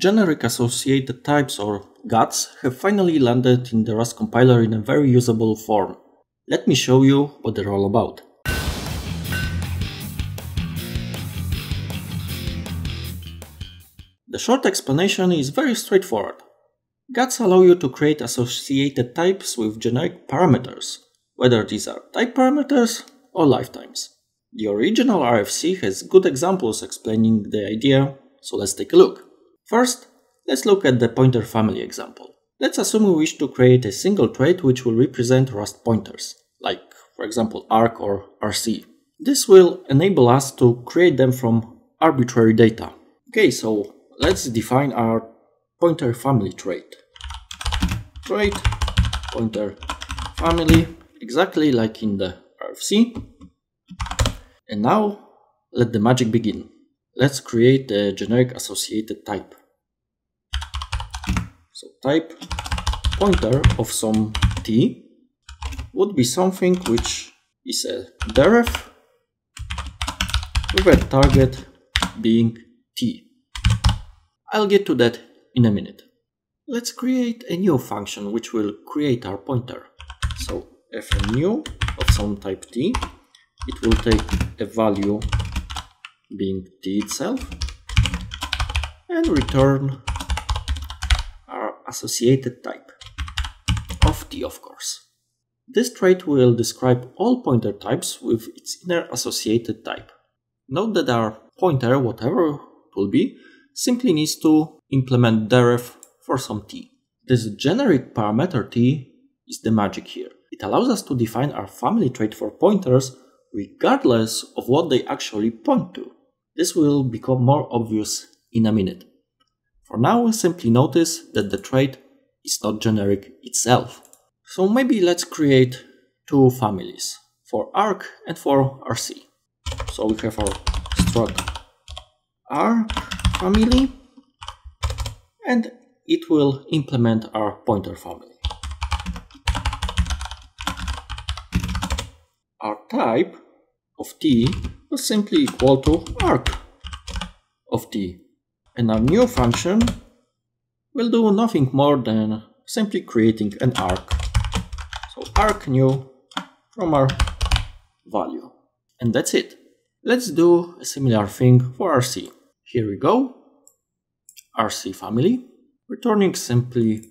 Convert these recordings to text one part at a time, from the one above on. Generic Associated Types, or GATs, have finally landed in the Rust compiler in a very usable form. Let me show you what they're all about. The short explanation is very straightforward. GATs allow you to create associated types with generic parameters, whether these are type parameters or lifetimes. The original RFC has good examples explaining the idea, so let's take a look. First, let's look at the pointer family example. Let's assume we wish to create a single trait which will represent Rust pointers, like for example ARC or RC. This will enable us to create them from arbitrary data. Okay, so let's define our pointer family trait. Trait pointer family, exactly like in the RFC. And now let the magic begin. Let's create a generic associated type. So type pointer of some t would be something which is a deref with a target being t. I'll get to that in a minute. Let's create a new function which will create our pointer. So if a new of some type t, it will take a value being t itself and return our associated type of t, of course. This trait will describe all pointer types with its inner associated type. Note that our pointer, whatever it will be, simply needs to implement deref for some t. This generic parameter t is the magic here. It allows us to define our family trait for pointers regardless of what they actually point to. This will become more obvious in a minute. For now, simply notice that the trait is not generic itself. So maybe let's create two families, for ARC and for RC. So we have our struct ARC family, and it will implement our pointer family. Our type of t was simply equal to arc of t, and our new function will do nothing more than simply creating an arc. So arc new from our value, and that's it. Let's do a similar thing for RC. Here we go, RC family, returning simply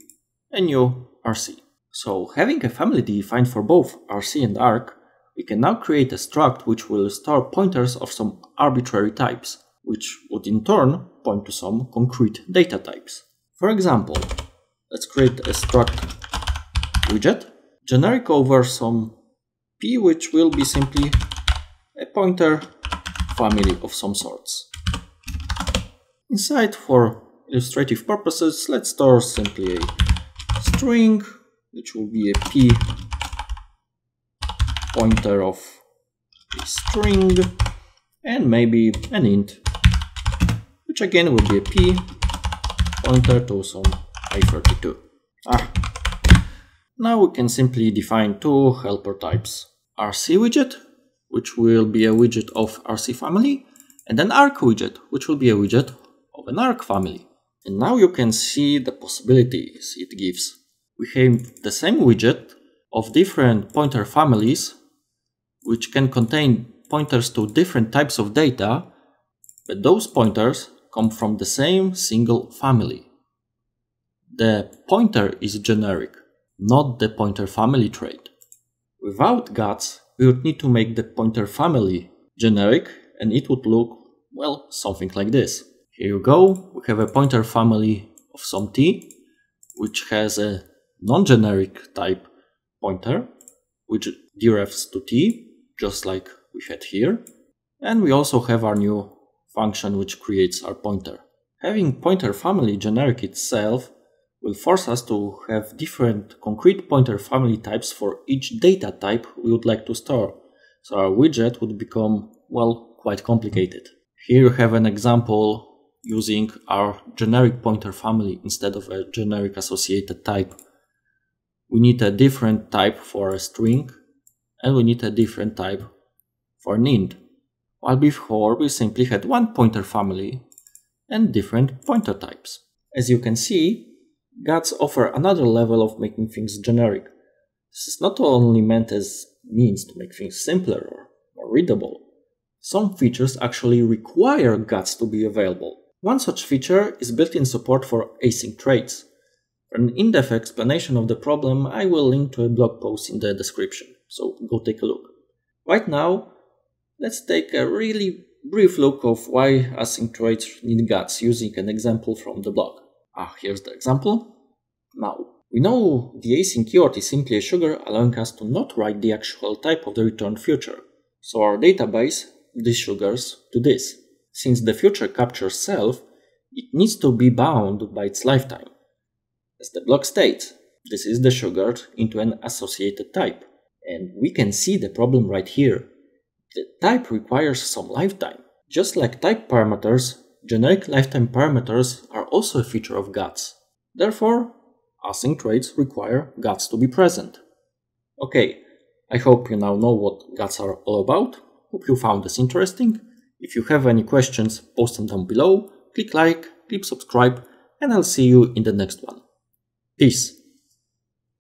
a new RC. So having a family defined for both RC and arc, we can now create a struct which will store pointers of some arbitrary types, which would in turn point to some concrete data types. For example, let's create a struct widget, generic over some p, which will be simply a pointer family of some sorts. Inside, for illustrative purposes, let's store simply a string, which will be a p pointer of a string, and maybe an int, which again will be a p pointer to some i32. Now we can simply define two helper types, RC widget, which will be a widget of RC family, and an arc widget, which will be a widget of an arc family. And now you can see the possibilities it gives. We have the same widget of different pointer families, which can contain pointers to different types of data, but those pointers come from the same single family. The pointer is generic, not the pointer family trait. Without GATs, we would need to make the pointer family generic, and it would look, well, something like this. Here you go, we have a pointer family of some t, which has a non-generic type pointer, which derefs to t, just like we had here. And we also have our new function which creates our pointer. Having pointer family generic itself will force us to have different concrete pointer family types for each data type we would like to store. So our widget would become, well, quite complicated. Here you have an example using our generic pointer family instead of a generic associated type. We need a different type for a string, and we need a different type for an int, while before we simply had one pointer family and different pointer types. As you can see, GUTs offer another level of making things generic. This is not only meant as a means to make things simpler or more readable. Some features actually require GUTs to be available. One such feature is built-in support for async trades. For an in-depth explanation of the problem, I will link to a blog post in the description, so go take a look. Right now, let's take a really brief look of why async trades need GUTs using an example from the blog. Here's the example. Now, we know the async keyword is simply a sugar, allowing us to not write the actual type of the returned future. So our database desugars to this. Since the future captures self, it needs to be bound by its lifetime. As the block states, this is desugared into an associated type. And we can see the problem right here. The type requires some lifetime. Just like type parameters, generic lifetime parameters are also a feature of GUTs. Therefore, async trades require GUTs to be present. Okay, I hope you now know what GUTs are all about. Hope you found this interesting. If you have any questions, post them down below, click like, click subscribe, and I'll see you in the next one. Peace!